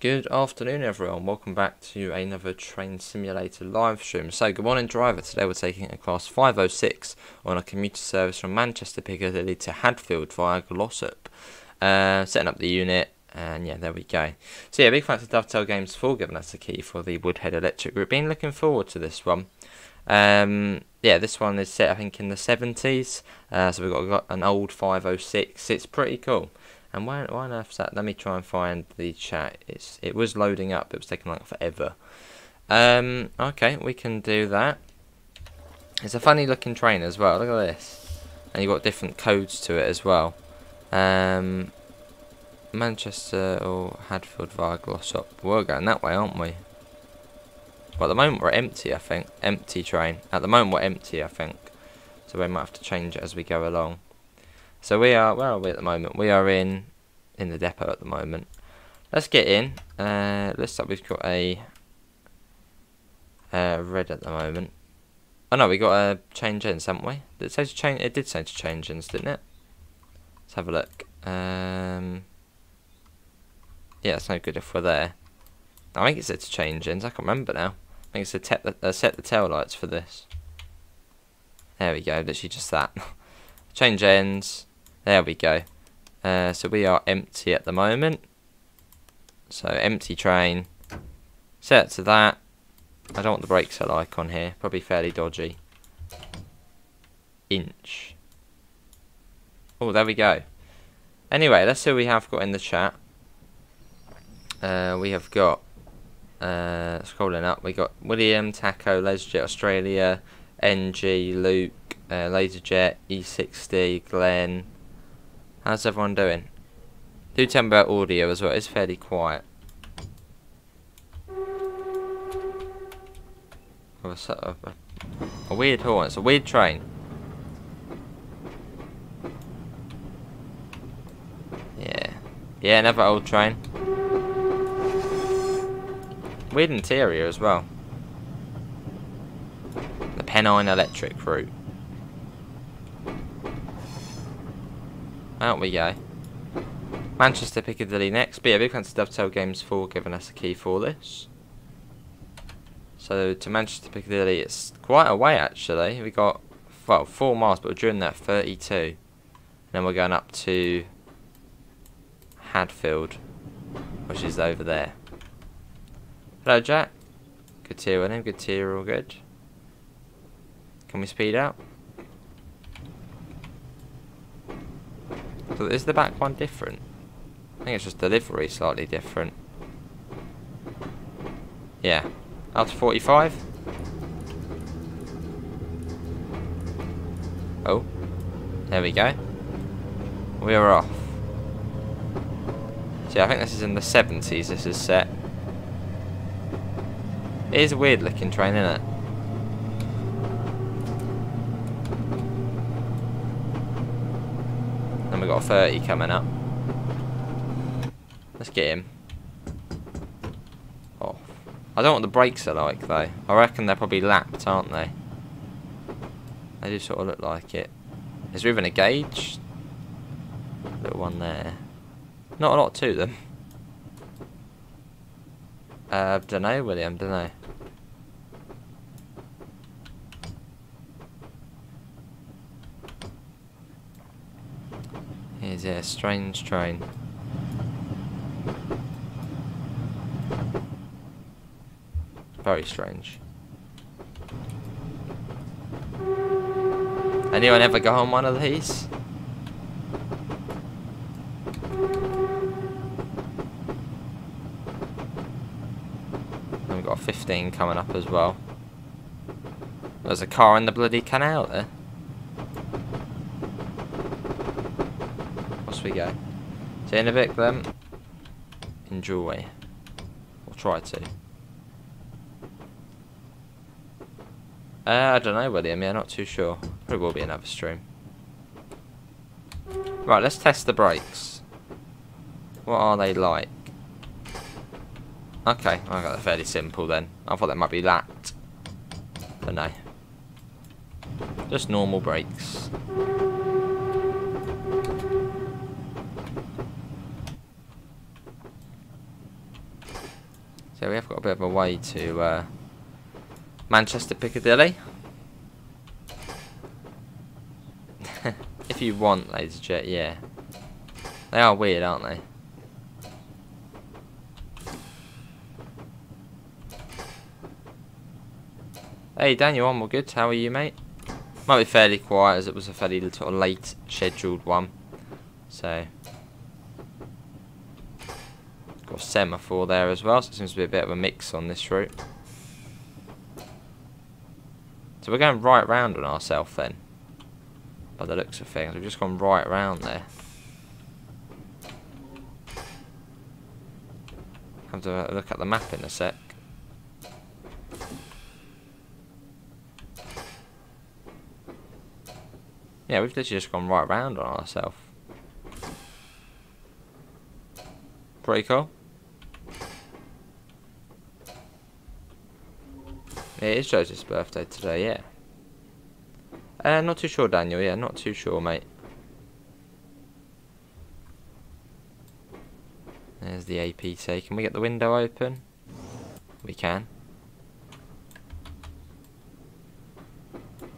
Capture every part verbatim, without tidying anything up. Good afternoon everyone, welcome back to another Train Simulator live stream. So good morning driver, today we're taking a Class five oh six on a commuter service from Manchester Piccadilly to Hadfield via Glossop. Uh, setting up the unit and yeah, there we go. So yeah, big thanks to Dovetail Games for giving us the key for the Woodhead Electric Group. Been looking forward to this one. Um, yeah, this one is set I think in the seventies, uh, so we've got, got an old five oh six, it's pretty cool. And why, why on earth is that? Let me try and find the chat. It's It was loading up. It was taking like forever. Um, okay, we can do that. It's a funny looking train as well. Look at this. And you've got different codes to it as well. Um, Manchester or Hadfield via Glossop. We're going that way, aren't we? Well, at the moment we're empty, I think. Empty train. At the moment we're empty, I think. So we might have to change it as we go along. So we are, where are we at the moment? We are in in the depot at the moment. Let's get in. Uh, let's start, we've got a uh, red at the moment. Oh no, we got a change ends, haven't we? Did it say to change? It did say to change ends, didn't it? Let's have a look. Um, yeah, it's no good if we're there. I think it said to change ends. I can't remember now. I think it said te uh, set the tail lights for this. There we go. Literally just that. Change ends. There we go. Uh, so we are empty at the moment. So empty train. Set to that. I don't want the brake cell icon here. Probably fairly dodgy. Inch. Oh, there we go. Anyway, let's see what we have got in the chat. Uh, we have got... Uh, scrolling up. We got William, Taco, LaserJet Australia, N G, Luke, uh, LaserJet, E sixty, Glenn. How's everyone doing? Do tell me about audio as well, it's fairly quiet. Oh, a, a, a weird horn, it's a weird train. Yeah, yeah, another old train. Weird interior as well. The Pennine Electric Route. Out we go. Manchester Piccadilly next. But yeah, big thanks to Dovetail Games for giving us a key for this. So to Manchester Piccadilly, it's quite a way actually. We got, well, four miles, but we're doing that thirty-two. And then we're going up to Hadfield, which is over there. Hello, Jack. Good to hear with him. Good to hear all good. Can we speed up? So is the back one different? I think it's just delivery slightly different. Yeah. Up to forty-five. Oh. There we go. We are off. See, I think this is in the seventies this is set. It is a weird looking train, isn't it? We've got a thirty coming up. Let's get him. Off. I don't know what the brakes are like though. I reckon they're probably lapped, aren't they? They do sort of look like it. Is there even a gauge? Little one there. Not a lot to them. Uh, don't know, William. Don't know. Yeah, strange train. Very strange. Anyone ever go on one of these? And we've got a fifteen coming up as well. There's a car in the bloody canal there. We go. So in a bit then. Enjoy. Or try to. Uh, I don't know, William. Yeah, not too sure. Probably will be another stream. Right, let's test the brakes. What are they like? Okay, I got that fairly simple then. I thought that might be lapped. But no. Just normal brakes. So we have got a bit of a way to uh, Manchester Piccadilly. If you want, ladies and gents, yeah. They are weird, aren't they? Hey Daniel, I'm all good. How are you, mate? Might be fairly quiet as it was a fairly sort of late scheduled one. So, got a semaphore there as well, so it seems to be a bit of a mix on this route. So we're going right round on ourselves then, by the looks of things. We've just gone right round there. Have to look at the map in a sec. Yeah, we've literally just gone right round on ourselves. Pretty cool. Yeah, it is Joseph's birthday today, yeah. Uh, not too sure, Daniel, yeah, not too sure, mate. There's the A P T. Can we get the window open? We can.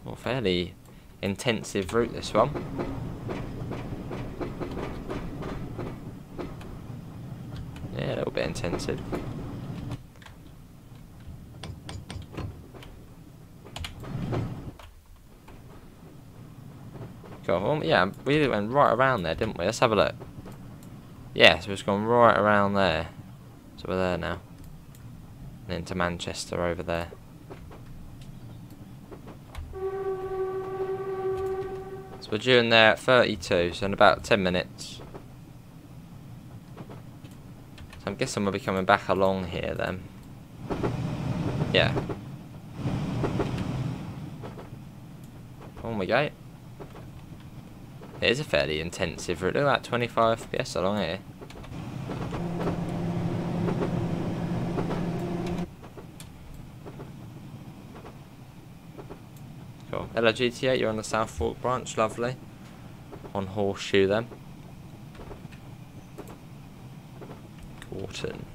Well, fairly intensive route this one. Yeah, a little bit intensive. Cool. Well, yeah, we went right around there, didn't we? Let's have a look. Yeah, so it's gone right around there. So we're there now. And into Manchester over there. We're due in there at thirty-two, so in about ten minutes. So I'm guessing we'll be coming back along here then. Yeah. On we go. It is a fairly intensive route. Look at that, twenty-five F P S along here. Hello G T A, you're on the South Fork branch, lovely. On Horseshoe then. Gorton.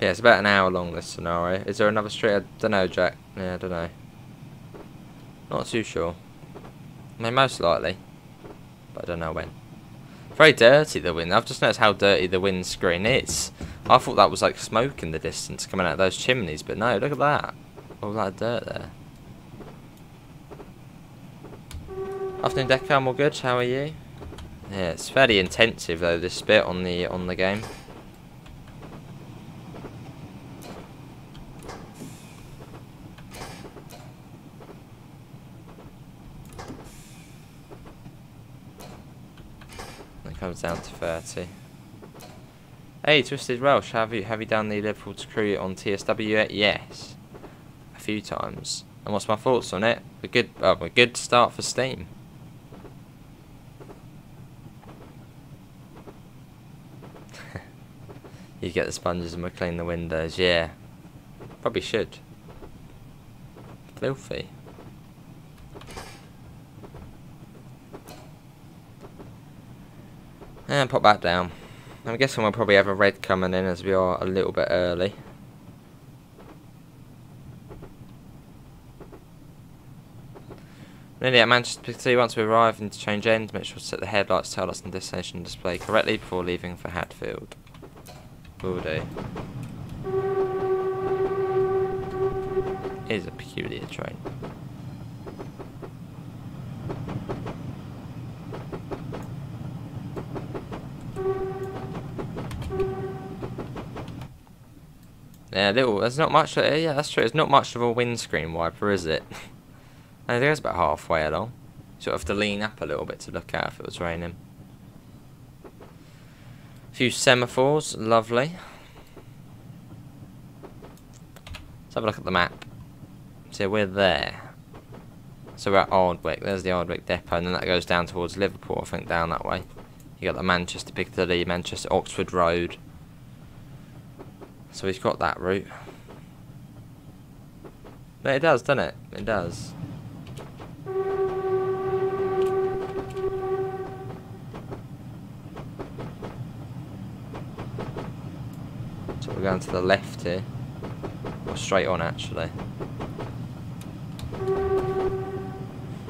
Yeah, it's about an hour long, this scenario. Is there another street? I don't know, Jack. Yeah, I don't know. Not too sure. I mean, most likely. But I don't know when. Very dirty, the wind. I've just noticed how dirty the windscreen is. I thought that was like smoke in the distance coming out of those chimneys, but no, look at that. All that dirt there. Afternoon Deco, I'm all good, how are you? Yeah, it's fairly intensive though, this bit on the on the game. It comes down to thirty. Hey, Twisted Welsh, have you have you done the Liverpool to crew on T S W yet? Yes, a few times. And what's my thoughts on it? A good, uh, a good start for Steam. You get the sponges and we we'll clean the windows. Yeah, probably should. Filthy. And pop that down. I'm guessing we'll probably have a red coming in as we are a little bit early. Nearly at Manchester Piccadilly, once we arrive and to change ends, make sure to set the headlights, tail lights and destination display correctly before leaving for Hadfield. Will do. It is a peculiar train. Yeah, little. There's not much. Yeah, that's true. There's not much of a windscreen wiper, is it? I think it's about halfway along. Sort of have to lean up a little bit to look out if it was raining. A few semaphores, lovely. Let's have a look at the map. So we're there. So we're at Ardwick. There's the Ardwick depot, and then that goes down towards Liverpool. I think down that way. You got the Manchester Piccadilly, Manchester Oxford Road. So he's got that route. It does, doesn't it? It does. So we're going to the left here, or straight on actually.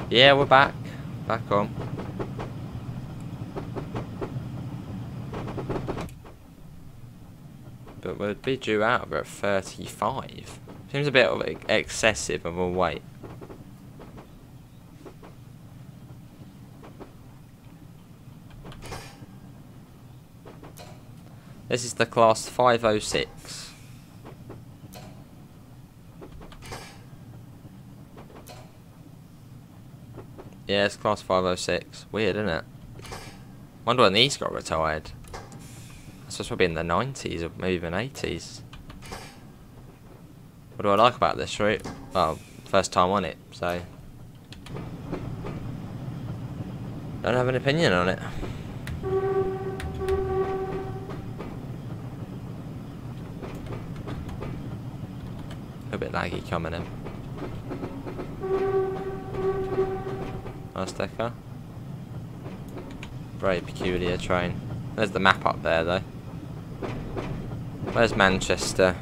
Yeah, we're back, back on. But we'd be due out about thirty-five. Seems a bit excessive of a wait. This is the Class five oh six. Yeah, it's Class five oh six. Weird, isn't it? Wonder when these got retired. That's supposed to be in the nineties or maybe even eighties. What do I like about this route? Well, first time on it, so don't have an opinion on it. A bit laggy coming in. Nice decker. Very peculiar train. There's the map up there though. Where's Manchester?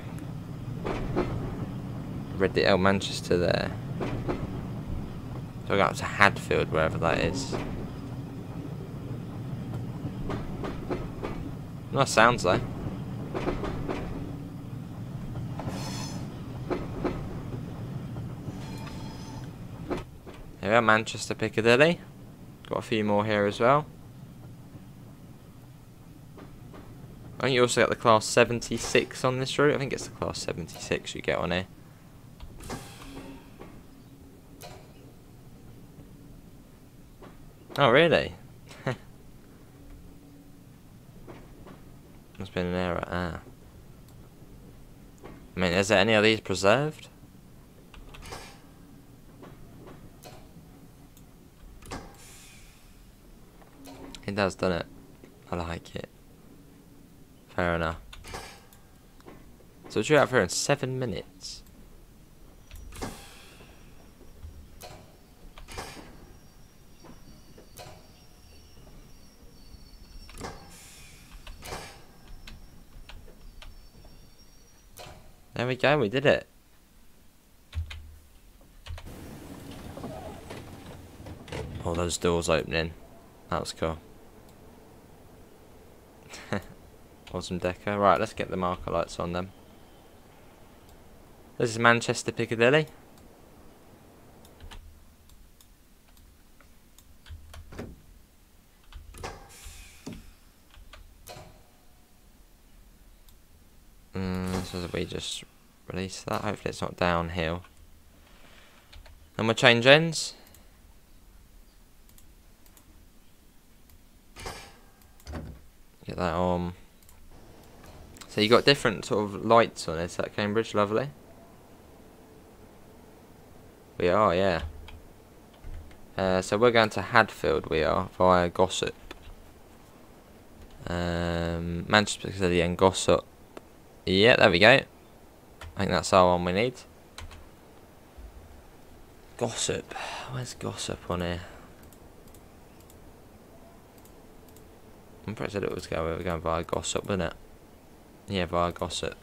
Read the L Manchester there. So we're going up to Hadfield, wherever that is. Nice sounds though. Here we are, Manchester Piccadilly. Got a few more here as well. I think you also get the Class seventy-six on this route. I think it's the Class seventy-six you get on here. Oh really? There's been an error. Ah. I mean, is there any of these preserved? It does, doesn't it? I like it. Fair enough. So we're due out here in seven minutes. There we go, we did it. All those doors opening. That was cool. Awesome deco. Right, let's get the marker lights on them. This is Manchester Piccadilly. Mm, so we just release that. Hopefully it's not downhill. And we'll change ends. Get that on. So you got different sort of lights on this at Cambridge, lovely. We are, yeah. Uh, so we're going to Hadfield, we are, via Glossop. Um, Manchester City and Glossop. Yeah, there we go. I think that's our one we need. Glossop. Where's Glossop on here? I'm pretty sure it was going, we were going via Glossop, wasn't it? Yeah, via Glossop.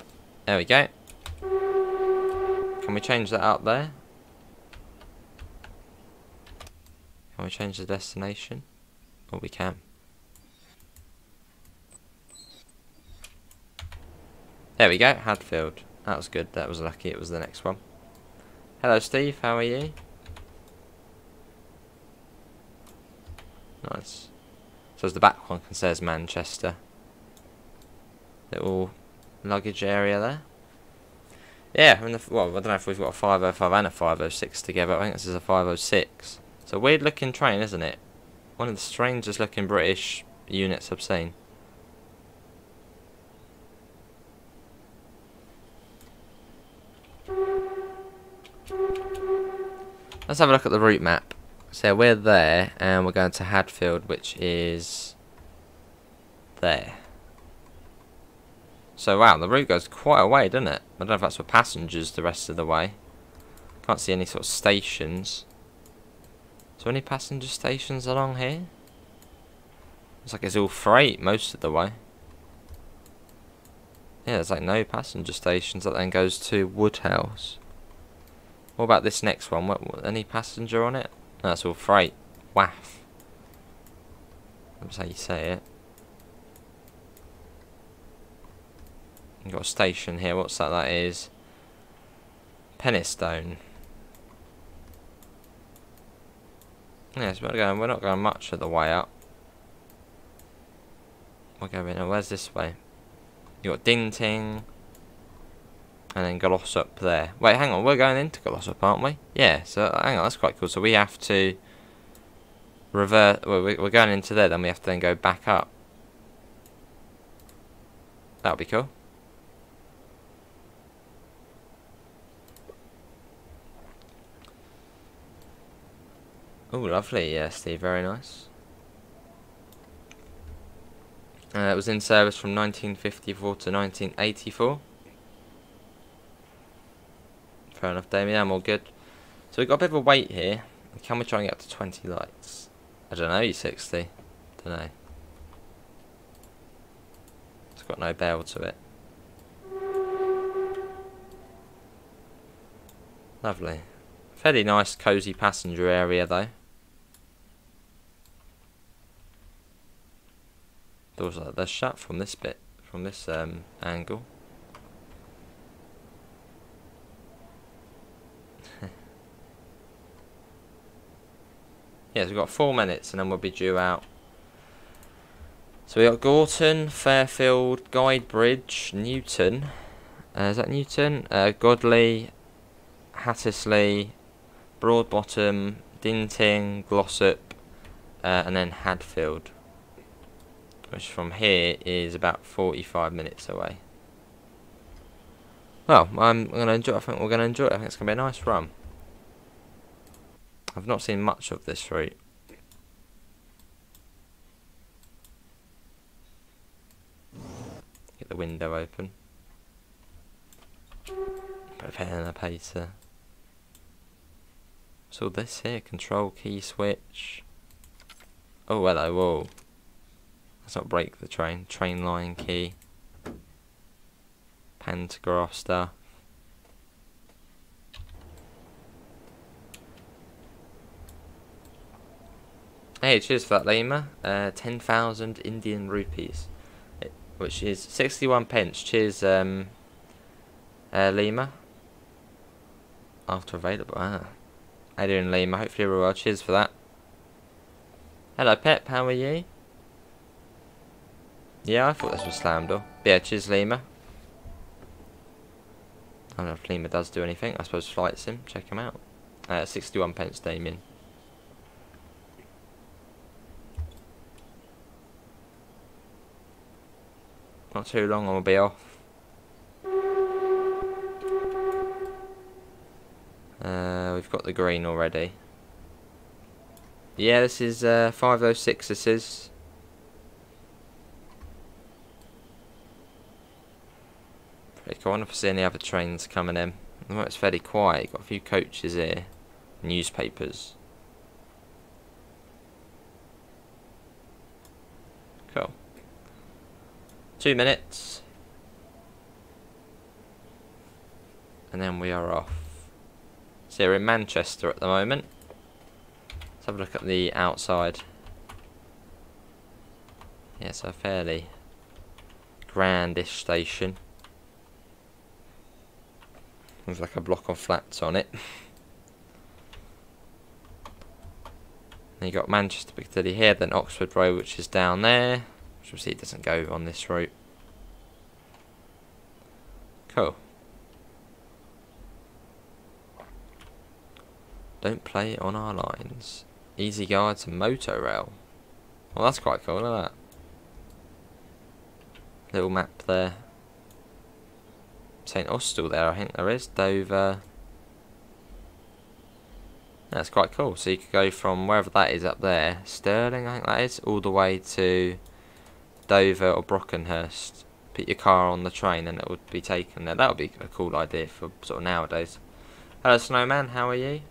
There we go. Can we change that up there? Can we change the destination? Oh, we can. There we go, Hadfield. That was good, that was lucky, it was the next one. Hello Steve, how are you? Nice. So the back one can says Manchester. Little luggage area there. Yeah, in the, well, I don't know if we've got a five oh five and a five oh six together. I think this is a five oh six. It's a weird looking train, isn't it? One of the strangest looking British units I've seen. Let's have a look at the route map. So we're there, and we're going to Hadfield, which is there. So wow, the route goes quite a way, doesn't it? I don't know if that's for passengers the rest of the way. Can't see any sort of stations. So any passenger stations along here? Looks like it's all freight most of the way. Yeah, there's like no passenger stations. That then goes to Woodhouse. What about this next one? What, what, any passenger on it? No, that's all freight. Woff. That's how you say it. You've got a station here. What's that? That is Pennistone. Yeah, so we're, going, we're not going much of the way up. We're going, oh, where's this way? You've got Dinting. And then Glossop there. Wait, hang on, we're going into Glossop, aren't we? Yeah, so hang on, that's quite cool. So we have to revert, well, we're going into there, then we have to then go back up. That'll be cool. Oh, lovely, yeah, Steve, very nice. Uh, it was in service from nineteen fifty-four to nineteen eighty-four. Fair enough, Damien, I'm all good. So we've got a bit of a wait here. Can we try and get up to twenty lights? I don't know, E sixty. Don't know. It's got no bell to it. Lovely. Fairly nice, cosy passenger area, though. Doors like they're shut from this bit, from this um, angle. Yes, we've got four minutes and then we'll be due out. So we've got Gorton, Fairfield, Guidebridge, Newton. Uh, is that Newton? Uh, Godley, Hattersley, Broadbottom, Dinting, Glossop, uh, and then Hadfield. Which from here is about forty-five minutes away. Well, I'm gonna enjoy it. I think we're gonna enjoy it. I think it's gonna be a nice run. I've not seen much of this route. Get the window open. Prepare the pacer. What's all this here? Control key switch. Oh, hello, whoa. Let's not break the train. Train line key. Pantograph stuff. Hey, cheers for that, Lima. Uh, ten thousand Indian rupees, it, which is sixty-one pence. Cheers, um, uh, Lima. After available. Ah. How you doing, Lima? Hopefully you're well. Cheers for that. Hello, Pep. How are you? Yeah, I thought this was slam door. Yeah, cheers, Lima. I don't know if Lima does do anything. I suppose flight sim. Check him out. Uh, sixty-one pence, Damien. Not too long, I'll be off. Uh, we've got the green already. Yeah, this is uh, five oh six. This is. Pretty cool. I wonder if I see any other trains coming in. Well, it's fairly quiet. You've got a few coaches here, newspapers. Cool. Two minutes, and then we are off. So we're in Manchester at the moment. Let's have a look at the outside. Yeah, so a fairly grandish station. There's like a block of flats on it. Then you got Manchester Piccadilly here, then Oxford Road, which is down there. Which it doesn't go on this route. Cool. Don't play on our lines. Easy guide to Motorail. Well, that's quite cool, isn't that? Little map there. Saint Austell there, I think there is. Dover. That's quite cool. So you could go from wherever that is up there. Stirling, I think that is. All the way to Dover or Brockenhurst. Put your car on the train and it would be taken there. That would be a cool idea for sort of nowadays. Hello, Snowman, how are you?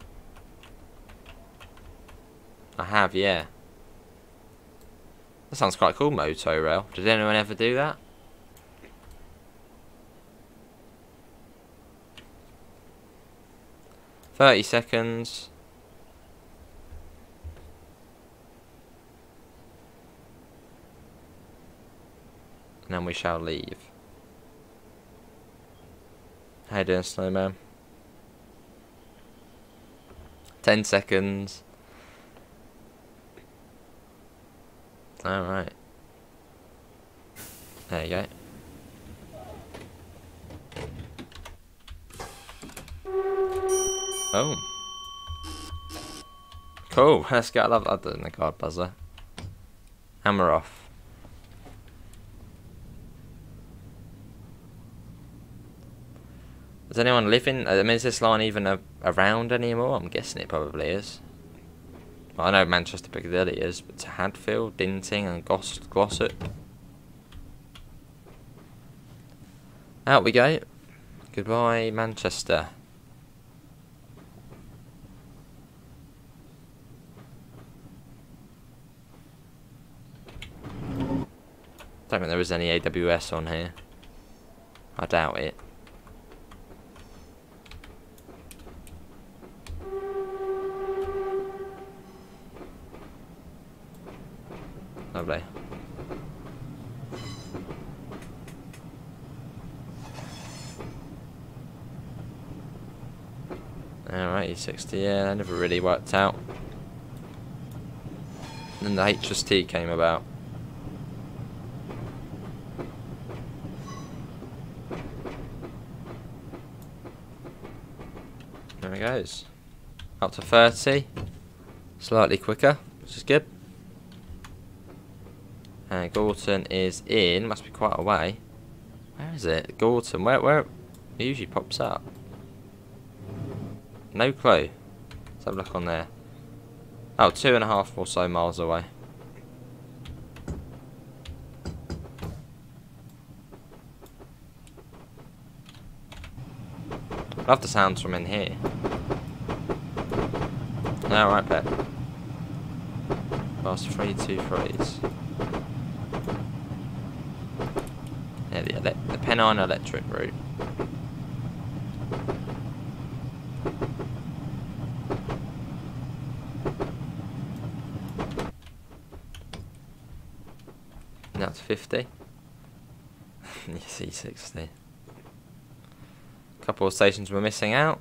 I have, yeah. That sounds quite cool, Motorail. Did anyone ever do that? thirty seconds. And then we shall leave. How you doing, Snowman? ten seconds. Alright. There you go. Oh. Cool. Let's go. I love that in the card buzzer. And we're off. Does anyone live in... I mean, is this line even a, around anymore? I'm guessing it probably is. Well, I know Manchester Piccadilly is, but to Hadfield, Dinting and Gloss Glossop. Out we go. Goodbye, Manchester. Don't think there was any A W S on here. I doubt it. Lovely. Alright, E sixty, yeah, that never really worked out. And the H S T came about. There it goes. Up to thirty. Slightly quicker, which is good. And Gorton is in, must be quite a way. Where is it? Gorton, where, where? It usually pops up. No clue. Let's have a look on there. Oh, two and a half or so miles away. Love the sounds from in here. Alright, bet. Last three, two threes. Yeah, the, ele the Pennine Electric Route. Now it's fifty. You see sixty. A couple of stations were missing out.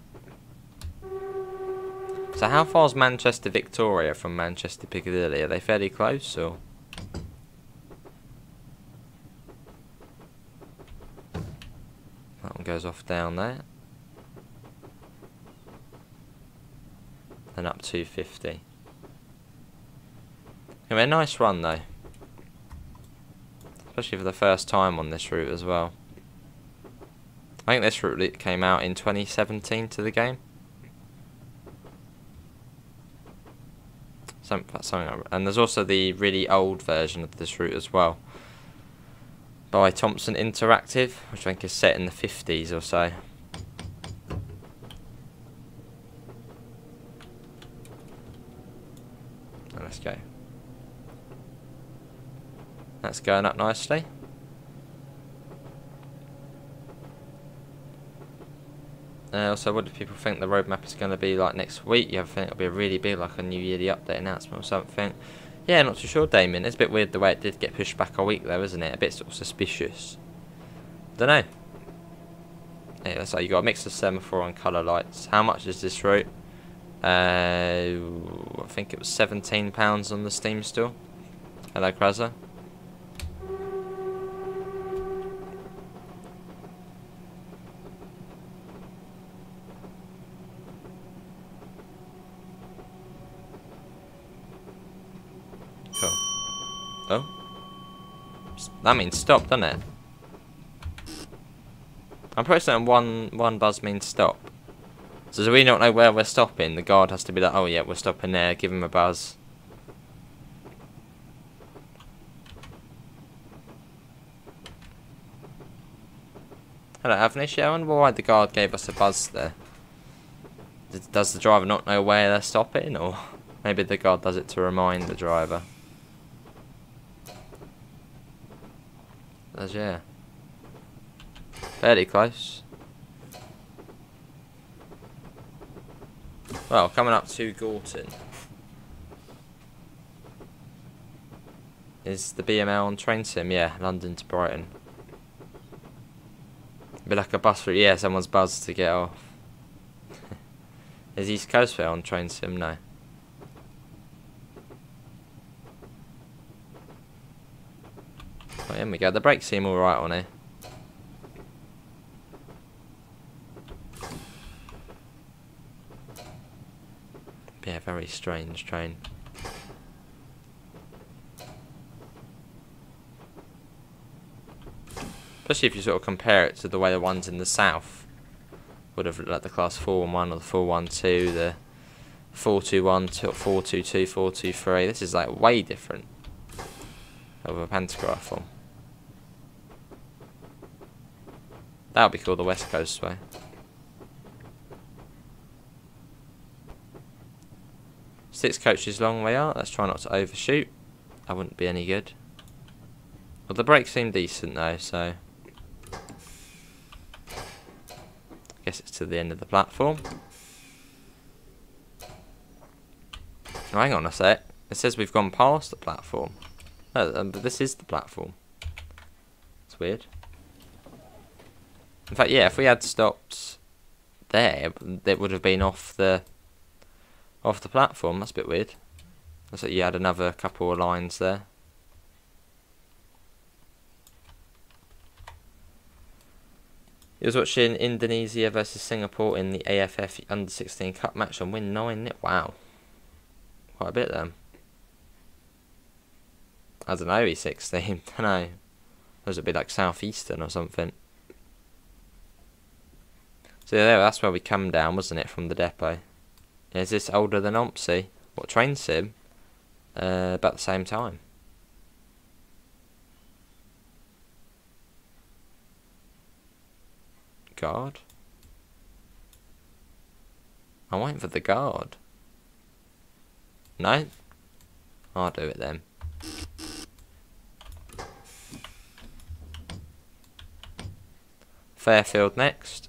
So how far's Manchester Victoria from Manchester Piccadilly? Are they fairly close or...? Goes off down there, and up two fifty. Anyway, a nice run though, especially for the first time on this route as well. I think this route came out in twenty seventeen to the game. Some, that's something, and there's also the really old version of this route as well, by Thompson Interactive, which I think is set in the fifties or so. And let's go. That's going up nicely. Uh, also, what do people think the roadmap is going to be like next week? You ever think it'll be really big, like a New Yearly update announcement or something? Yeah, not too sure, Damien. It's a bit weird the way it did get pushed back a week, though, isn't it? A bit sort of suspicious. Don't know. Yeah, that's like you got a mix of semaphore and colour lights. How much is this route? Uh, I think it was seventeen pounds on the Steam store. Hello, Kraza. Oh, that means stop, doesn't it? I'm pretty certain one one buzz means stop. So do we not know where we're stopping? The guard has to be like, oh yeah, we're stopping there. Give him a buzz. Hello, Avnish. Yeah, I wonder why the guard gave us a buzz there. Does the driver not know where they're stopping, or maybe the guard does it to remind the driver? As yeah, fairly close. Well, coming up to Gorton is the B M L on train sim. Yeah, London to Brighton. Be like a bus route. Yeah, someone's buzzed to get off. Is East Coast Rail on train sim? No. Right, in we go. The brakes seem alright on here. Yeah, very strange train. Especially if you sort of compare it to the way the ones in the south would have looked, like the class four one one or the four one two, the four two one, four two two, four two three. This is like way different of a pantograph form. That would be called the West Coast Way. Six coaches long we are. Let's try not to overshoot. That wouldn't be any good. Well, the brakes seem decent though, so I guess it's to the end of the platform. Oh, hang on a sec. It says we've gone past the platform. No, but this is the platform. It's weird. In fact, yeah, if we had stopped there, it would have been off the off the platform. That's a bit weird. Looks like you had another couple of lines there. He was watching Indonesia versus Singapore in the A F F under sixteen cup match and win nine nil. Wow. Quite a bit then. I don't know, he's sixteen. I don't know. Those would be like Southeastern or something. So there, that's where we come down, wasn't it, from the depot? Is this older than O M S I? What, train sim? Uh, about the same time. Guard? I'm waiting for the guard. No? I'll do it then. Fairfield next.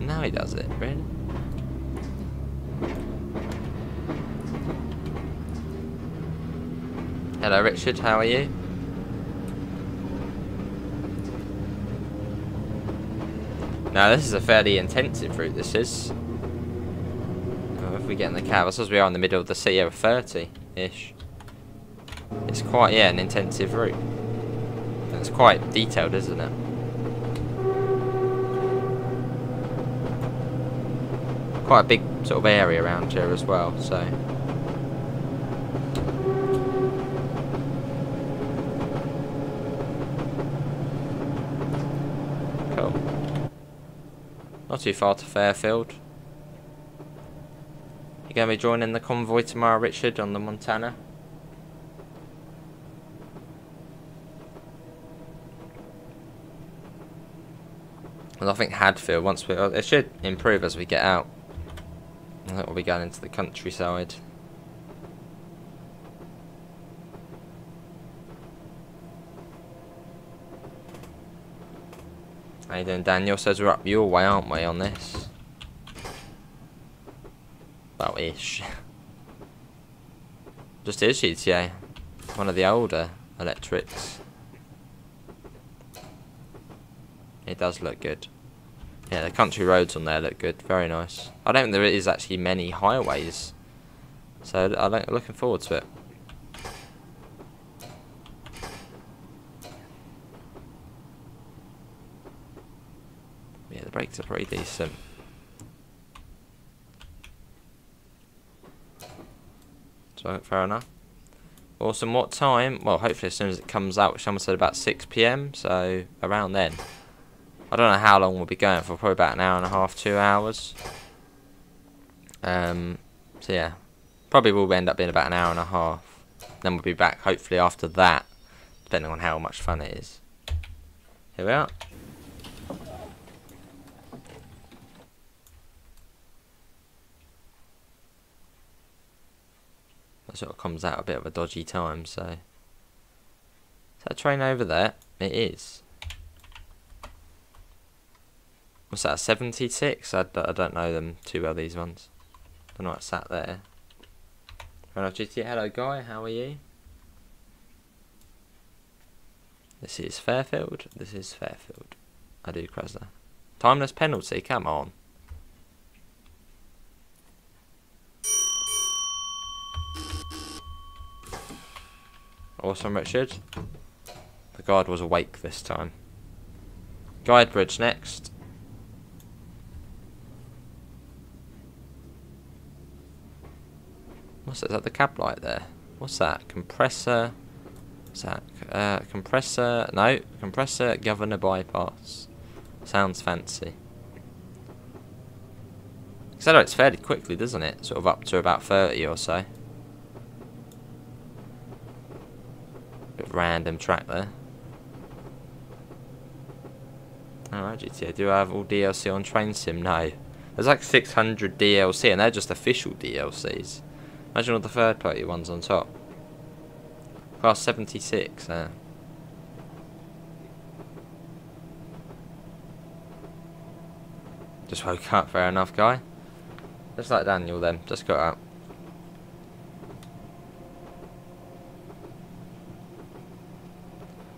Now he does it, really? Hello Richard, how are you? Now this is a fairly intensive route, this is. Oh, if we get in the cab, I suppose we are in the middle of the city over thirty-ish. It's quite, yeah, an intensive route. And it's quite detailed, isn't it? Quite a big sort of area around here as well, so. Not too far to Fairfield. You're going to be joining the convoy tomorrow, Richard, on the Montana. And I think Hadfield, once we, it should improve as we get out. I think we'll be going into the countryside. How you doing, Daniel? Says we're up your way, aren't we, on this? Well, ish. Just is G T A. One of the older electrics. It does look good. Yeah, the country roads on there look good. Very nice. I don't think there is actually many highways. So I'm looking forward to it. Yeah, the brakes are pretty decent. So, fair enough. Awesome, what time? Well, hopefully as soon as it comes out, which someone said about six p m, so around then. I don't know how long we'll be going for, probably about an hour and a half, two hours. Um, so yeah, probably will end up being about an hour and a half. Then we'll be back, hopefully, after that, depending on how much fun it is. Here we are. That sort of comes out a bit of a dodgy time, so. Is that a train over there? It is. What's that, seventy-six? I, I don't know them too well, these ones. Don't know what sat there. Hello, G T A. Hello, Guy. How are you? This is Fairfield. This is Fairfield. I do Krasner. Timeless penalty. Come on. Awesome, Richard. The guard was awake this time. Guidebridge next. What's that? Is that the cab light there? What's that? Compressor. What's that? Uh, compressor. No. Compressor governor bypass. Sounds fancy. Accelerates fairly quickly, doesn't it? Sort of up to about thirty or so. Random track there. Alright, G T A, do I have all D L C on Train Sim? No. There's like six hundred D L C and they're just official D L Cs. Imagine all the third party ones on top. Class seventy-six, uh. Just woke up, fair enough, Guy. Just like Daniel then, just got up.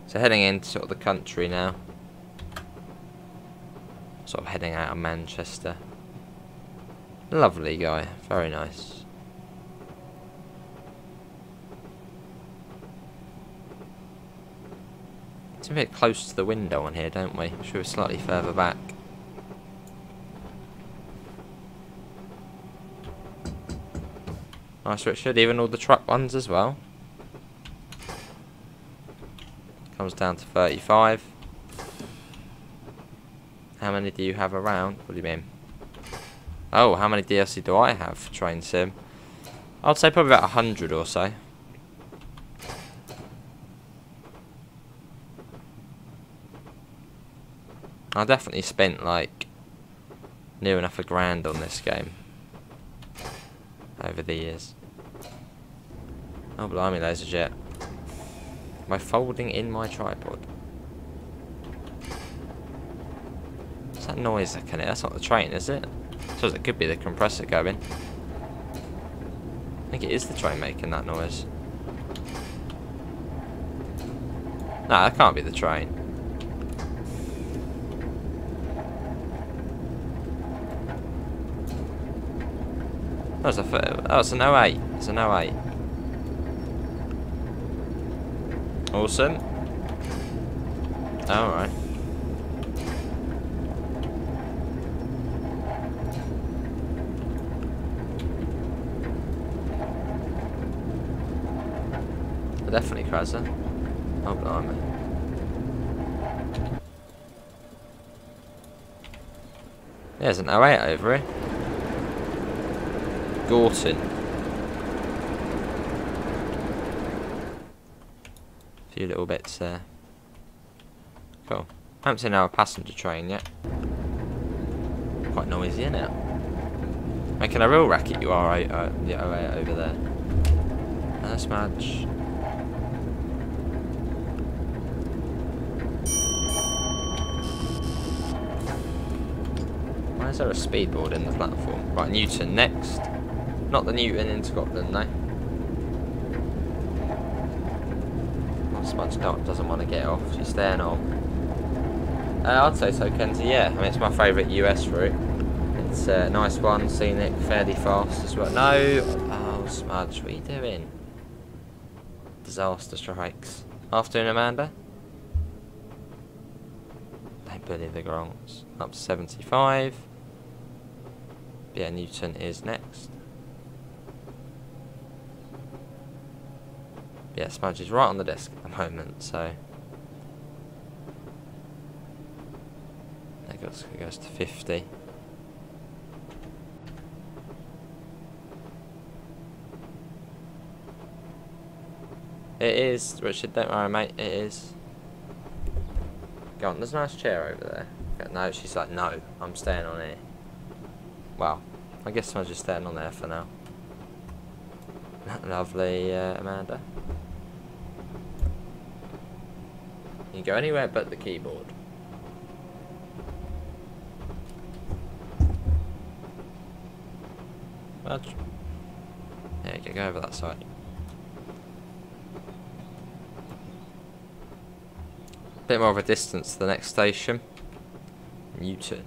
So heading into sort of the country now. Sort of heading out of Manchester. Lovely guy, very nice. It's a bit close to the window on here, don't we? Should we're slightly further back. Nice Richard, even all the truck ones as well. Comes down to thirty-five. How many do you have around? What do you mean? Oh, how many D L C do I have for Train Sim? I'd say probably about one hundred or so. I definitely spent like near enough a grand on this game over the years. Oh blimey, laser jet. By folding in my tripod. What's that noise that can it? That's not the train, is it? I suppose it could be the compressor going. I think it is the train making that noise. No, that can't be the train. That was a oh, it's an oh eight. It's an oh eight. Awesome. Alright. Definitely Krasner. Oh blimey. There's an oh eight over here. Gorton. Few little bits there. Cool. I haven't seen our passenger train yet. Quite noisy, isn't it? Making a real racket you are uh, the oh eight over there. Nice match. Why is there a speedboard in the platform? Right, Newton next. Not the Newton in Scotland, no. Much Dot doesn't want to get off, she's staying on. Uh, I'd say so, Kenzie, yeah. I mean, it's my favourite U S route. It's a uh, nice one, scenic, fairly fast as well. No! Oh, Smudge, what are you doing? Disaster strikes. Afternoon, Amanda. They bully the Gronks. Up to seventy-five. But yeah, Newton is next. Yeah, Smudge is right on the desk at the moment, so that goes, goes to fifty. It is, Richard, don't worry mate, it is. Go on, there's a nice chair over there. No, she's like, no, I'm staying on here. Well, I guess Smudge is staying on there for now. Lovely, uh, Amanda. You can go anywhere but the keyboard. fudge. There you go, go over that side. Bit more of a distance to the next station, Newton.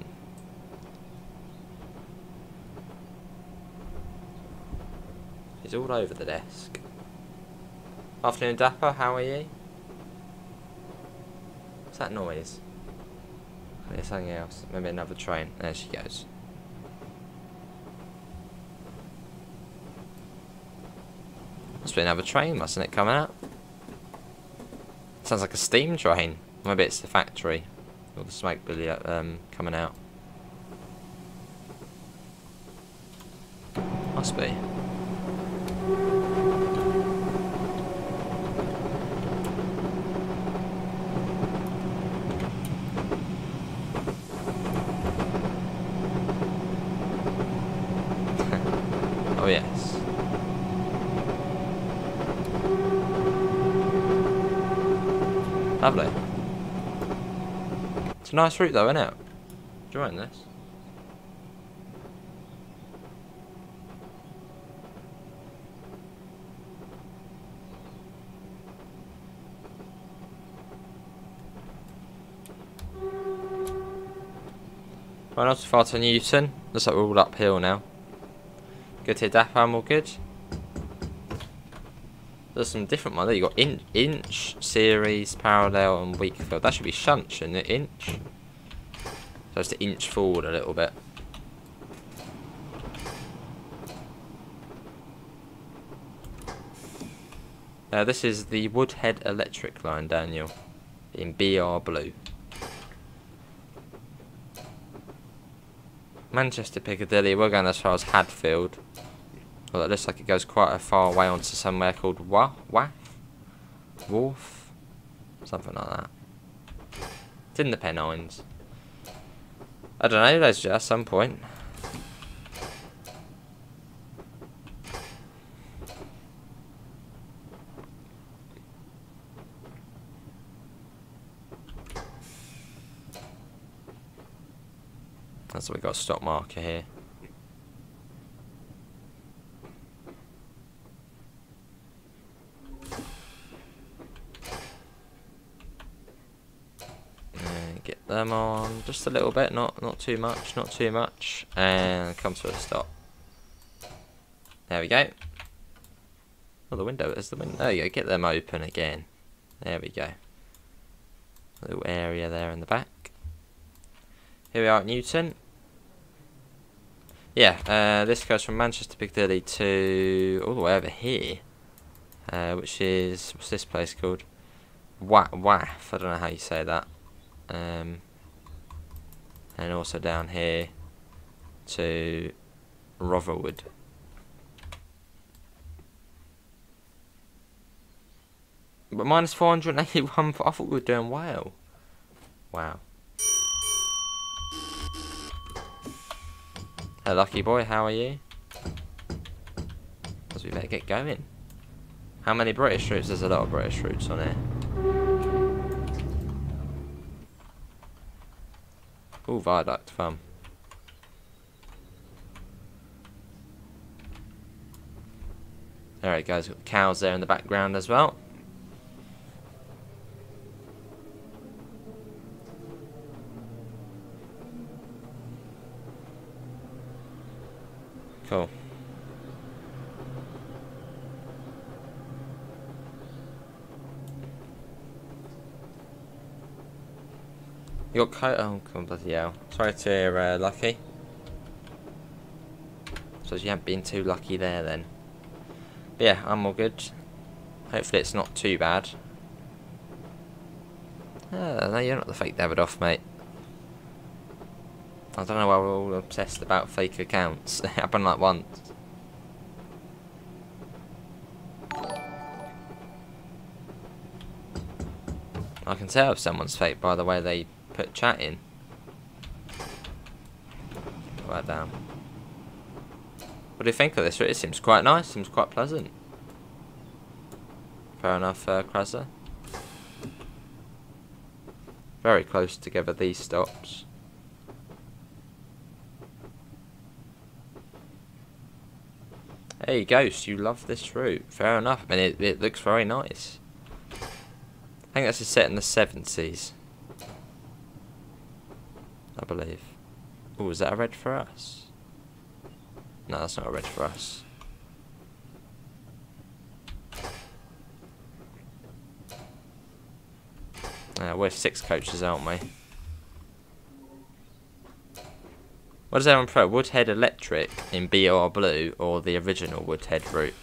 He's all over the desk. Afternoon Dapper, how are you? What's that noise? There's something else, maybe another train. There she goes. Must be another train, mustn't it, coming out? Sounds like a steam train. Maybe it's the factory. All the smoke really um, coming out. Must be. Oh yes. Lovely. It's a nice route though, isn't it? Enjoying this. Well, not too far to Newton. Looks like we're all uphill now. Go to Dapper, I'm all good. There's some different ones there. You've got in Inch, Series, Parallel and Wakefield. That should be Shunch, shouldn't it? Inch. So it's to inch forward a little bit. Uh, this is the Woodhead Electric line, Daniel. In B R Blue. Manchester Piccadilly, we're going as far as Hadfield. Well, it looks like it goes quite a far way onto somewhere called Woff, Woff, something like that. It's in the Pennines. I don't know, those at some point. That's what we got, a stop marker here. Them on just a little bit, not not too much, not too much, and come to a stop. There we go. Oh, the window is the window. There you go. Get them open again. There we go. Little area there in the back. Here we are at Newton. Yeah, uh, this goes from Manchester Piccadilly to all the way over here, uh, which is what's this place called? Wa Waff. I don't know how you say that. Um, and also down here to Rotherwood. But minus four hundred eighty-one, for, I thought we were doing well. Wow. Hey, lucky boy, how are you? Because we better get going. How many British routes? There's a lot of British routes on here. Ooh, viaduct, fun. There it goes, got cows there in the background as well. Cool. Your coat, oh come bloody hell. Sorry to hear, uh, Lucky. So you haven't been too lucky there then. But yeah, I'm all good. Hopefully it's not too bad. Uh, no, you're not the fake Davidoff, mate. I don't know why we're all obsessed about fake accounts. It happened like once. I can tell if someone's fake by the way they put chat in. Right down. What do you think of this? It seems quite nice, seems quite pleasant. Fair enough, uh, Krasser. Very close together, these stops. Hey Ghost, you love this route. Fair enough. I mean, it, it looks very nice. I think that's a set in the seventies, I believe. Oh, is that a red for us? No, that's not a red for us. Uh, we're six coaches, aren't we? What does everyone prefer? Woodhead Electric in B R Blue or the original Woodhead route?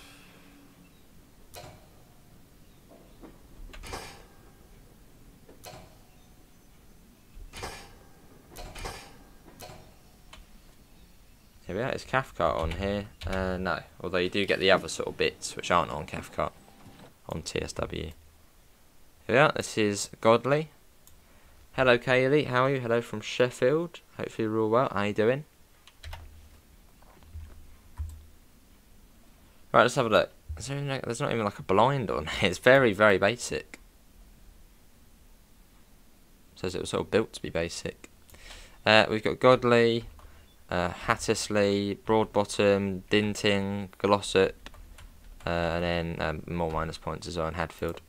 Here we are, is Cathcart on here? Uh, no, although you do get the other sort of bits which aren't on Cathcart, on T S W. Here we are, this is Godley. Hello Kaylee, how are you? Hello from Sheffield. Hopefully you're all well. How are you doing? Right, let's have a look. Is there even, there's not even like a blind on here. It's very, very basic. It says it was sort of built to be basic. Uh, we've got Godley, uh, Hattersley, Broadbottom, Dinting, Glossop, uh, and then um, more minus points as well in Hadfield.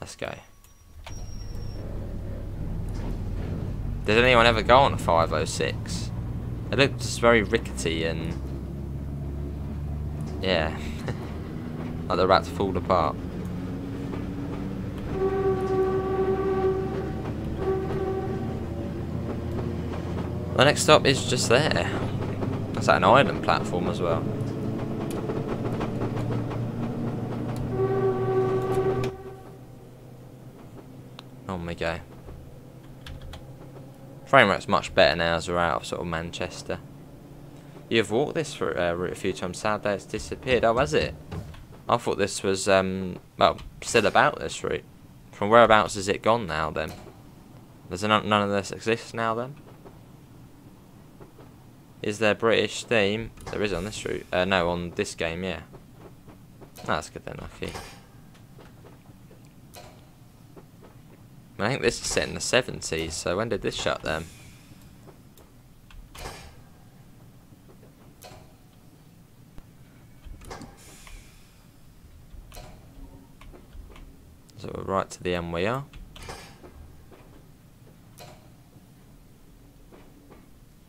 Let's go. Did anyone ever go on a five oh six? It looked just very rickety and... yeah. Like the rats fall apart. The next stop is just there. That's like an island platform as well. On we go. Frame rate's much better now as we're out of sort of Manchester. You've walked this for, uh, route a few times. Sad that it's disappeared. Oh, has it? I thought this was um well still about this route. From whereabouts is it gone now then? Does none of this exist now then? Is there British theme? There is on this route. Uh, no, on this game, yeah. That's good then, lucky. I think this is set in the seventies, so when did this shut down? So we're right to the end we are.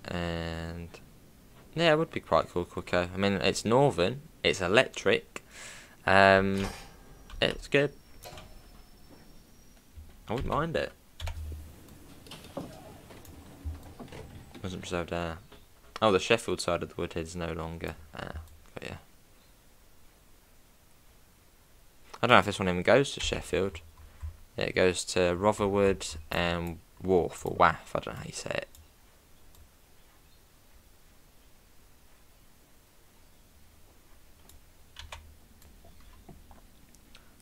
And yeah, it would be quite cool, Quico. I mean, it's northern, it's electric, um, it's good. I wouldn't mind it. Wasn't preserved there. Oh, the Sheffield side of the Woodhead's no longer. Ah, but yeah. I don't know if this one even goes to Sheffield. Yeah, it goes to Rotherwood and Woff or Waff. I don't know how you say it.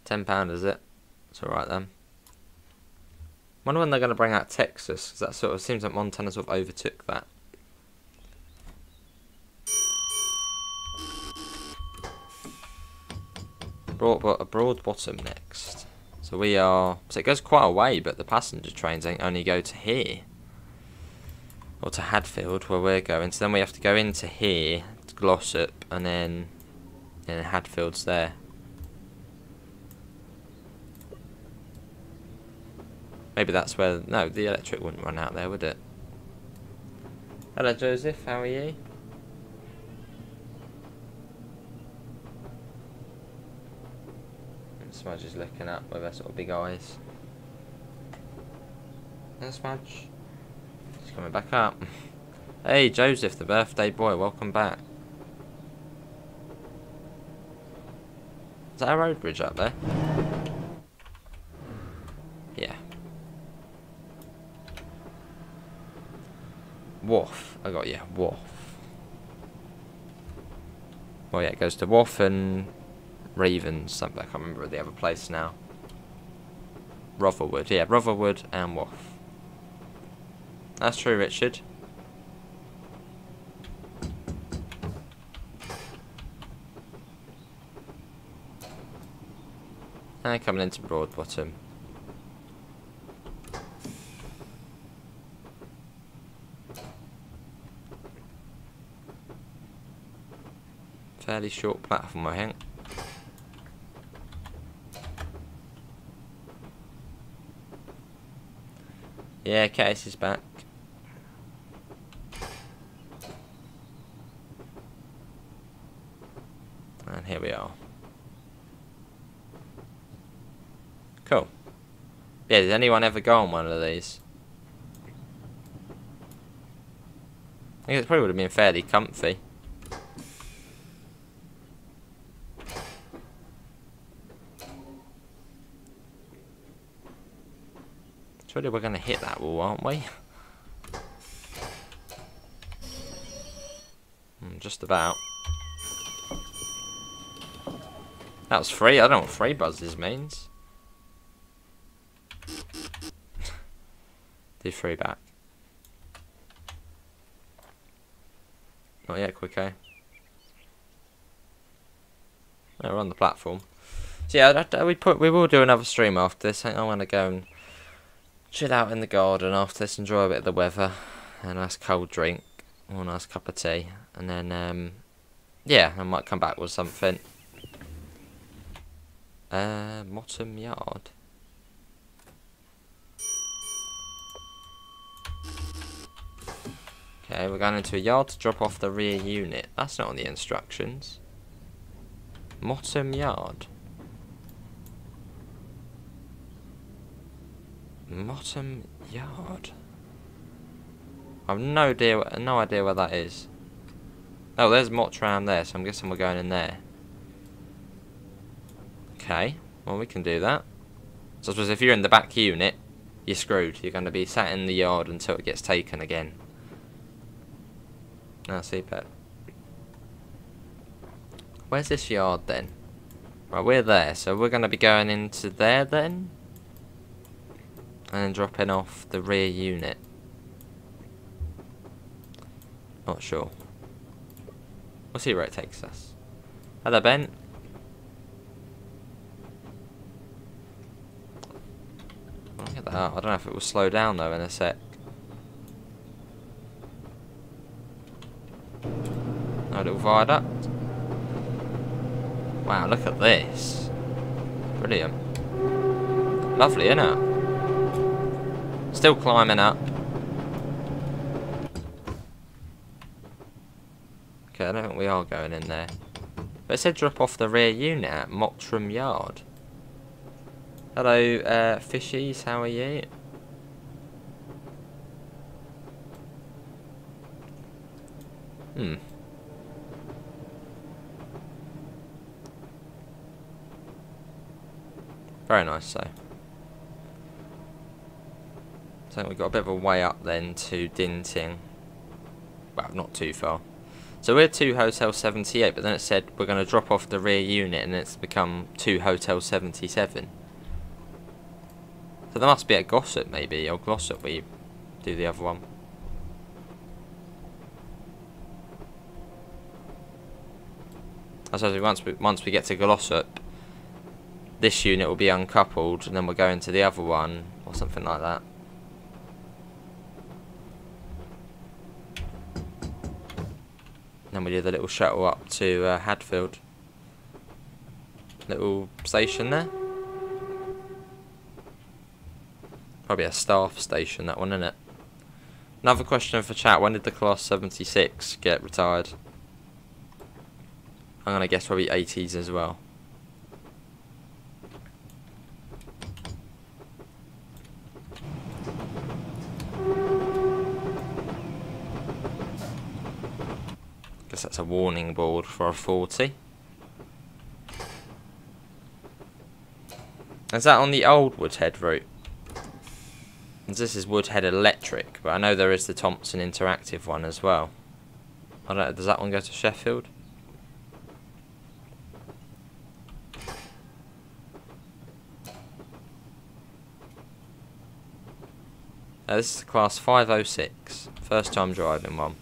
Ten pound is it? It's all right then. I wonder when they're going to bring out Texas, because that sort of seems like Montana sort of overtook that. Broad, Broadbottom next. So we are... so it goes quite a way, but the passenger trains only go to here. Or to Hadfield, where we're going. So then we have to go into here, to Glossop, and then... and Hadfield's there. Maybe that's where... no, the electric wouldn't run out there, would it? Hello, Joseph. How are you? Smudge is looking up with her sort of big eyes. That's Smudge. She's coming back up. Hey, Joseph, the birthday boy. Welcome back. Is that a road bridge up there? Yeah. Woff, I got, yeah, Woff. Well, yeah, it goes to Woff and Ravens, something, I can't remember the other place now. Rotherwood, yeah, Rotherwood and Woff. That's true, Richard. And coming into Broadbottom. Fairly short platform, I think. Yeah, Case is back. And here we are. Cool. Yeah, did anyone ever go on one of these? I think it probably would have been fairly comfy. Surely we're going to hit that wall, aren't we? Mm, just about. That was free. I don't know what free buzzes means. Do free back. Not yet, Quicko. No, we're on the platform. So yeah, we put we will do another stream after this. I think I want to go and chill out in the garden after this, enjoy a bit of the weather, a nice cold drink, or a nice cup of tea, and then um, yeah, I might come back with something. Uh, Mottram Yard. Okay, we're going into a yard to drop off the rear unit. That's not on the instructions. Mottram Yard. Mottram Yard. I've no idea, no idea where that is. Oh, there's Mottram there, so I'm guessing we're going in there. Okay, well we can do that. So I suppose if you're in the back unit, you're screwed. You're going to be sat in the yard until it gets taken again. Ah, super. Where's this yard then? Right, we're there, so we're going to be going into there then. And then dropping off the rear unit. Not sure. We'll see where it takes us. Hello, Ben. Look at that. I don't know if it will slow down though in a sec. No little viaduct. Wow, look at this. Brilliant. Lovely, isn't it? Still climbing up. Okay, I don't think we are going in there. But it said drop off the rear unit at Mottram Yard. Hello, uh, fishies, how are you? Hmm. Very nice, though. So we've got a bit of a way up then to Dinting. Well, not too far. So we're to Hotel seventy-eight, but then it said we're going to drop off the rear unit and it's become to Hotel seventy-seven. So there must be a Glossop maybe, or Glossop we do the other one. I suppose once we, once we get to Glossop, this unit will be uncoupled and then we'll go into the other one or something like that. Then we do the little shuttle up to uh, Hadfield. Little station there. Probably a staff station, that one, isn't it? Another question for chat. When did the Class seventy-six get retired? I'm going to guess probably eighties as well. Guess that's a warning board for a forty. Is that on the old Woodhead route? This is Woodhead Electric, but I know there is the Thompson Interactive one as well. I don't know, does that one go to Sheffield? Now this is the Class five oh six, first time driving one.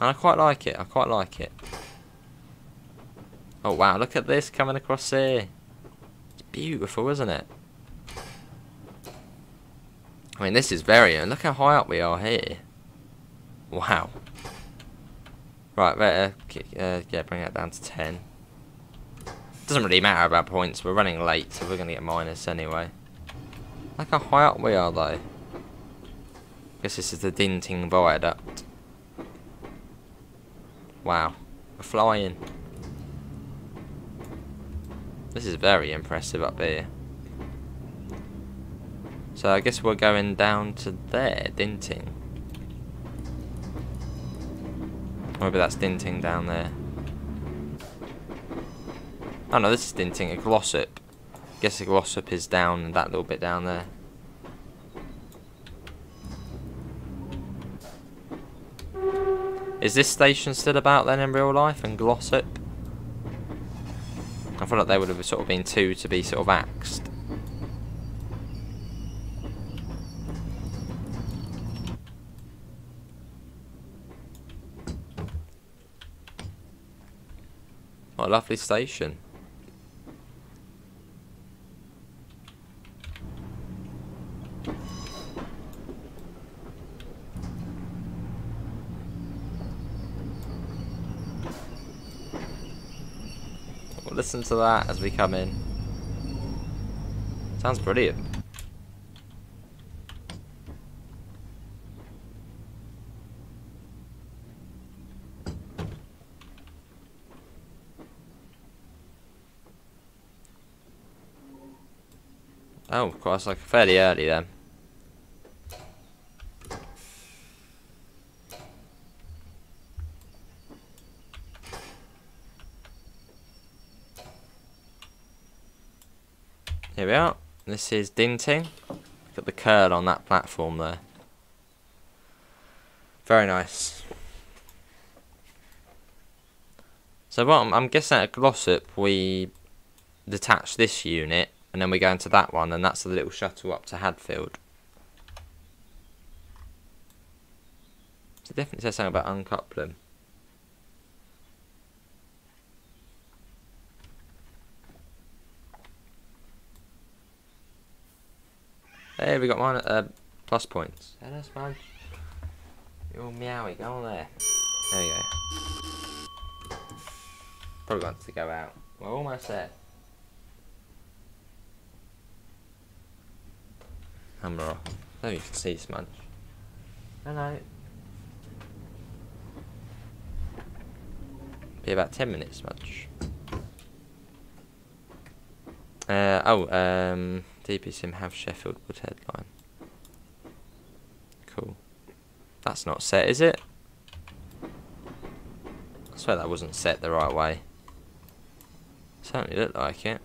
And I quite like it, I quite like it. Oh wow, look at this coming across here. It's beautiful, isn't it? I mean, this is very, and look how high up we are here. Wow. Right, better uh, yeah, bring that down to ten. Doesn't really matter about points. We're running late, so we're gonna get minus anyway. Like how high up we are though. Guess this is the Dinting viaduct. Wow, we're flying. This is very impressive up here. So I guess we're going down to there, Dinting. Maybe that's Dinting down there. Oh no, this is Dinting at Glossop. I guess the Glossop is down that little bit down there. Is this station still about then in real life and Glossop? I feel like they would have sort of been two to be sort of axed. What a lovely station. Listen to that as we come in. Sounds brilliant. Oh, of course, like fairly early then. Here we are. This is Dinting. Look at the curl on that platform there. Very nice. So what I'm, I'm guessing at Glossop we detach this unit and then we go into that one, and that's the little shuttle up to Hadfield. It definitely says something about uncoupling. Hey, we got minus, uh, plus points. Hello, Sponge. You're all meowy. Go on there. There you go. Probably wants to go out. We're almost there. Hammer off. I don't know if you can see Sponge. Hello. Be about ten minutes, Sponge. Uh, oh, um... D P Sim have Sheffield Woodhead line. Cool. That's not set, is it? I swear that wasn't set the right way. Certainly looked like it.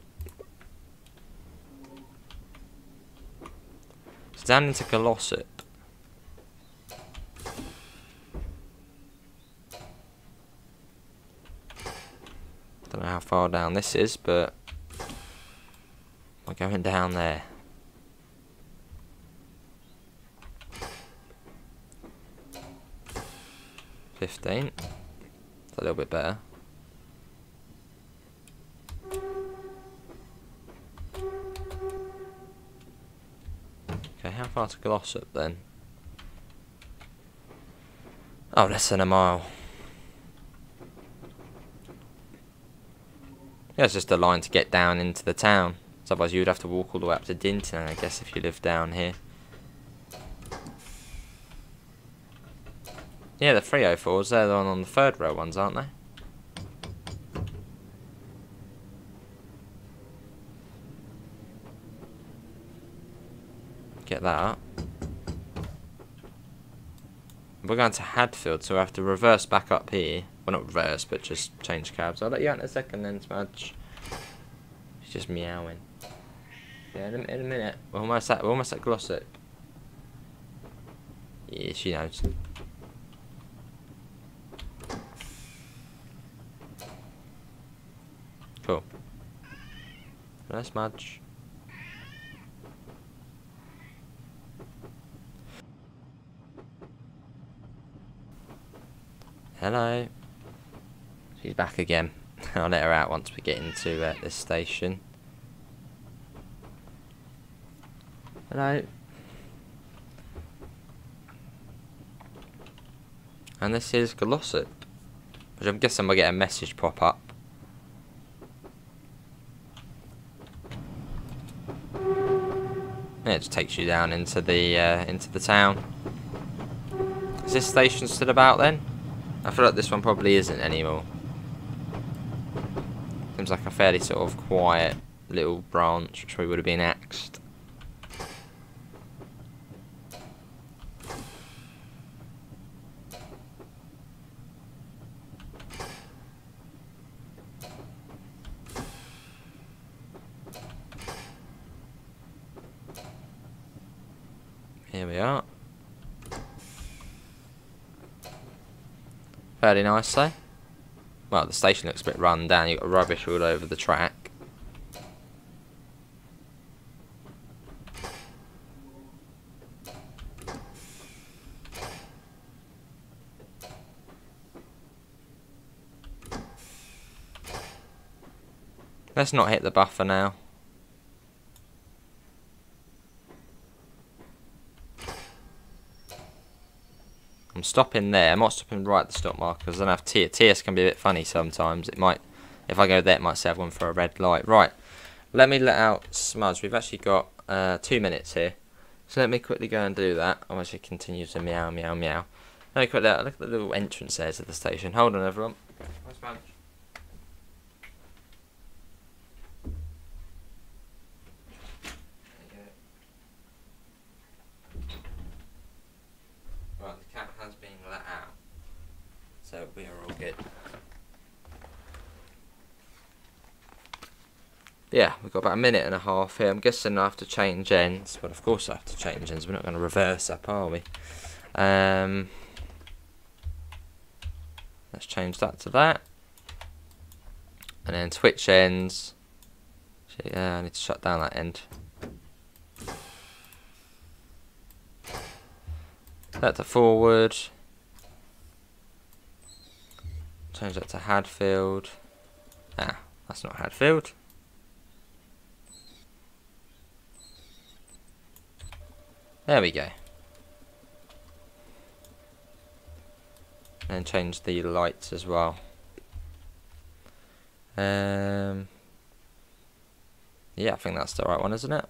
It's down into Glossop. Don't know how far down this is, but we're going down there. Fifteen. It's a little bit better. Okay, how far to Glossop then? Oh, less than a mile. Yeah, it's just a line to get down into the town. Otherwise you would have to walk all the way up to Dinton, I guess, if you live down here. Yeah, the three oh fours, they're the one on the third row ones, aren't they? Get that up. We're going to Hadfield, so we have to reverse back up here. Well, not reverse, but just change cabs. I'll let you out in a second then, Smudge. She's just meowing. Yeah, in a, in a minute. We're almost at, we're almost at Glossop. Yeah, she knows. Cool. No smudge. Hello. She's back again. I'll let her out once we get into uh, this station. Hello. And this is Glossop. Which I'm guessing I'll get a message pop up. And it just takes you down into the uh, into the town. Is this station still about then? I feel like this one probably isn't anymore. Seems like a fairly sort of quiet little branch, which we would have been axed. Here we are. Fairly nice though. Well, the station looks a bit run down, you've got rubbish all over the track. Let's not hit the buffer now. I'm stopping there. I'm not stopping right at the stop mark because I don't have T. T S can be a bit funny sometimes. It might, if I go there, it might say I've gone for a red light. Right, let me let out Smudge. We've actually got uh, two minutes here, so let me quickly go and do that. I'm actually continue to meow, meow, meow. Let me quickly look at the little entrance there to the station. Hold on, everyone. Where's Smudge? So we are all good. Yeah, we've got about a minute and a half here. I'm guessing I have to change ends, but of course I have to change ends. We're not going to reverse up, are we? Um, let's change that to that. And then switch ends. Actually, yeah, I need to shut down that end. That's a forward. Change that to Hadfield. Ah, that's not Hadfield. There we go. And change the lights as well. Um, yeah, I think that's the right one, isn't it?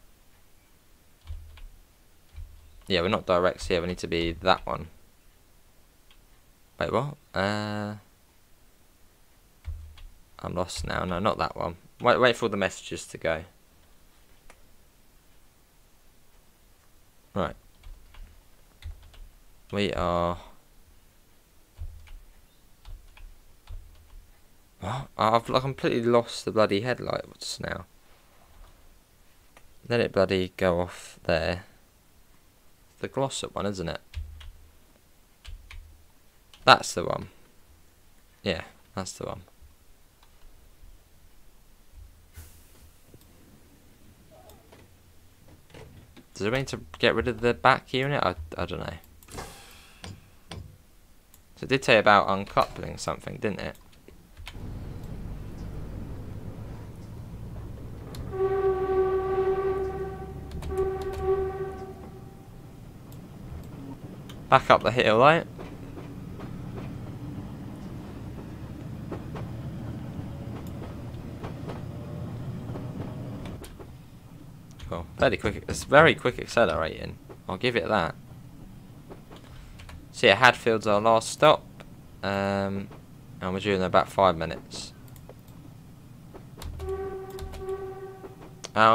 Yeah, we're not directs here. We need to be that one. Wait, what? Uh... I'm lost now. No, not that one. Wait, wait for all the messages to go. Right. We are... Oh, I've like, completely lost the bloody headlights now. Let it bloody go off there. It's the Glossop one, isn't it? That's the one. Yeah, that's the one. Does it mean to get rid of the back unit? I, I don't know. So it did say about uncoupling something, didn't it? Back up the hill, right? Cool. Very quick. It's very quick accelerating. I'll give it that. So yeah, Hadfield's our last stop, um, and we're due in about five minutes. Oh,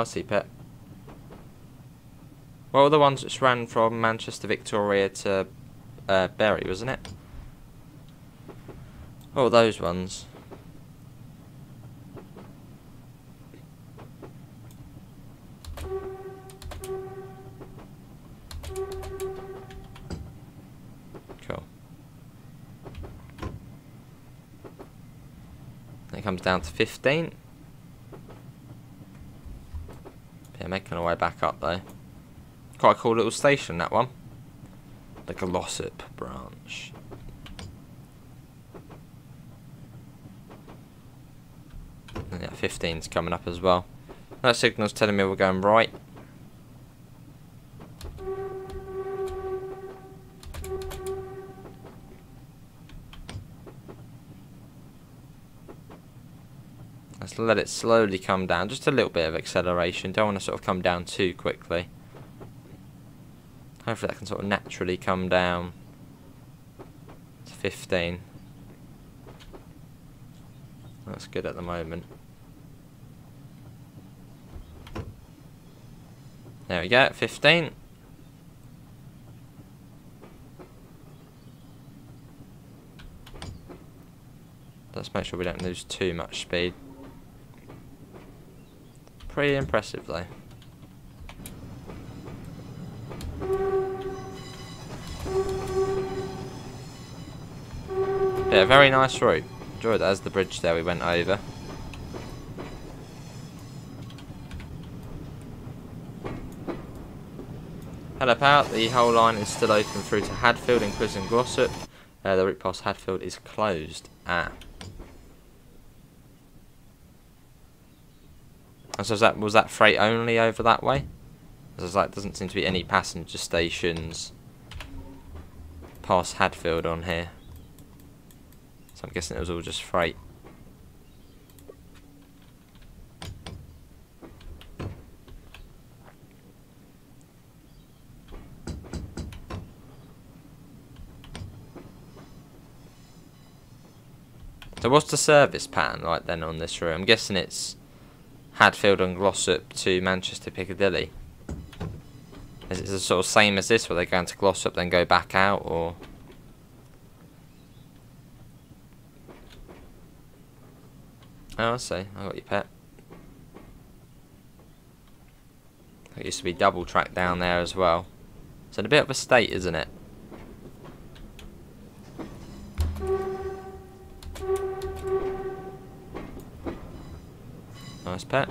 I see, Pet. What were the ones which ran from Manchester Victoria to uh, Bury, wasn't it? What were those ones? Comes down to fifteen. Yeah, making our way back up though. Quite a cool little station, that one. The Glossop branch. And yeah, fifteen's coming up as well. That signal's telling me we're going right. Let's let it slowly come down. Just a little bit of acceleration. Don't want to sort of come down too quickly. Hopefully that can sort of naturally come down to fifteen. That's good at the moment. There we go, fifteen. Let's make sure we don't lose too much speed. Pretty impressive though. Yeah, very nice route. Enjoyed that as the bridge there we went over. Hello out, the whole line is still open through to Hadfield, including Glossop. Uh, the route past Hadfield is closed at. And so was that, was that freight only over that way? Because like, doesn't seem to be any passenger stations past Hadfield on here. So I'm guessing it was all just freight. So what's the service pattern like then on this route? I'm guessing it's Hadfield and Glossop to Manchester Piccadilly. Is it the sort of same as this, where they're going to Glossop then go back out, or...? Oh, I see. I got your pet. It used to be double track down there as well. It's in a bit of a state, isn't it? Nice pet.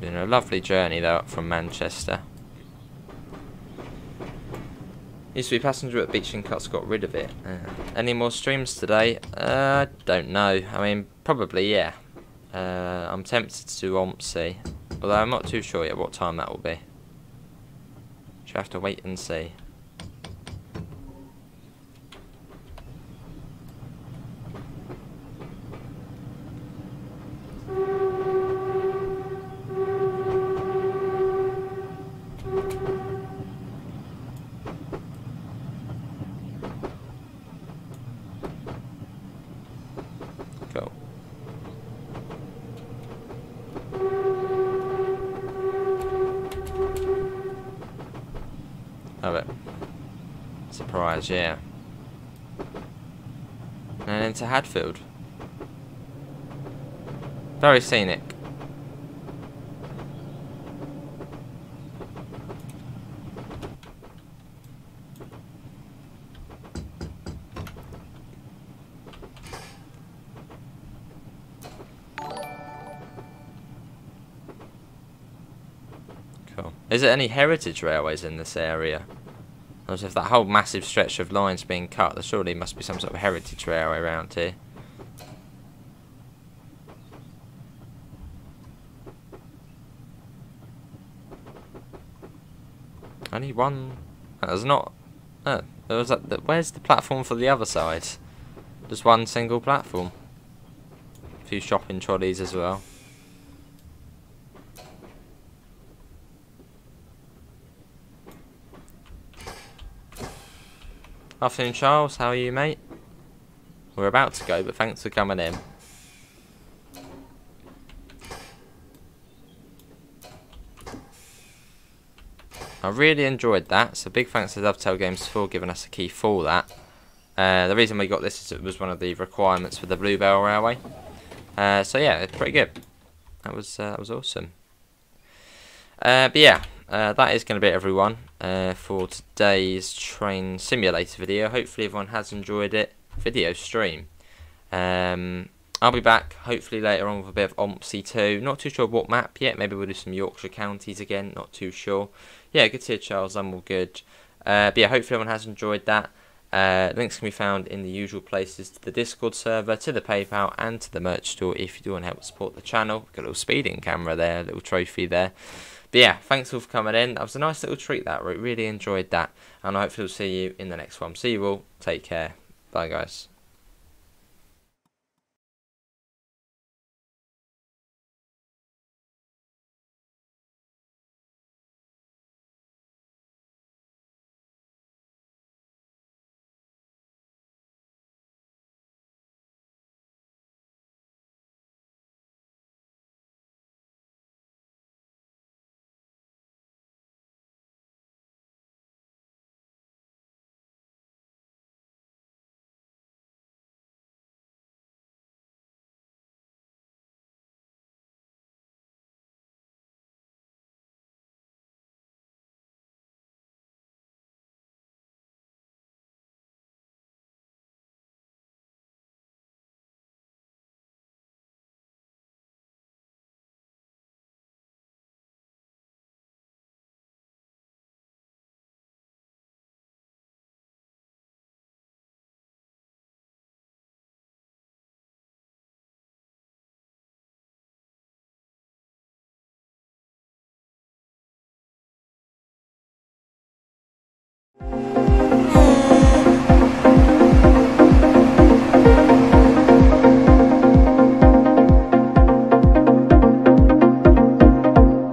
Been a lovely journey though up from Manchester. Used to be passenger at Beach and Cuts, got rid of it. Uh, any more streams today? Uh, don't know. I mean, probably, yeah. Uh, I'm tempted to do O M S I, although I'm not too sure yet what time that will be. Should have to wait and see. Surprise, yeah. And into Hadfield. Very scenic. Cool. Is there any heritage railways in this area? If that whole massive stretch of line's being cut, there surely must be some sort of heritage railway around here. Only one. Oh, there's not. Oh, there was that. The, where's the platform for the other side? Just one single platform. A few shopping trolleys as well. Afternoon, Charles. How are you, mate? We're about to go, but thanks for coming in. I really enjoyed that, so big thanks to Dovetail Games for giving us a key for that. Uh, the reason we got this is it was one of the requirements for the Bluebell Railway. Uh, so yeah, it's pretty good. That was uh, that was awesome. Uh, but yeah. Uh, that is going to be it, everyone, uh, for today's Train Simulator video. Hopefully everyone has enjoyed it. Video stream. Um, I'll be back hopefully later on with a bit of O M S I too. Not too sure what map yet. Maybe we'll do some Yorkshire counties again. Not too sure. Yeah, good to hear, Charles. I'm all good. Uh, but yeah, hopefully everyone has enjoyed that. Uh, links can be found in the usual places, to the Discord server, to the PayPal and to the merch store if you do want to help support the channel. We've got a little speeding camera there, a little trophy there. But yeah, thanks all for coming in. That was a nice little treat, that route. Really enjoyed that. And I hope to see you in the next one. See you all. Take care. Bye, guys.